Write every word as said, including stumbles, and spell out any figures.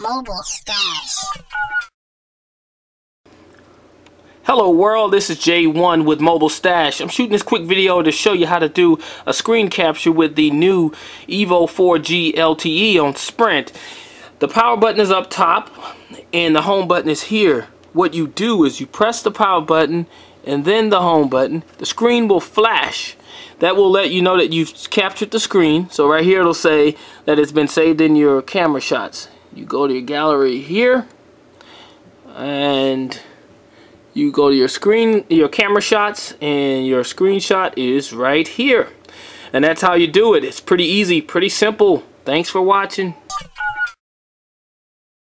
Mobile Stash. Hello world, this is J one with Mobile Stash. I'm shooting this quick video to show you how to do a screen capture with the new Evo four G L T E on Sprint. The power button is up top and the home button is here. What you do is you press the power button and then the home button. The screen will flash. That will let you know that you've captured the screen. So right here it'll say that it's been saved in your camera shots. You go to your gallery here and you go to your screen, your camera shots, and your screenshot is right here. And that's how you do it. It's pretty easy, pretty simple. Thanks for watching.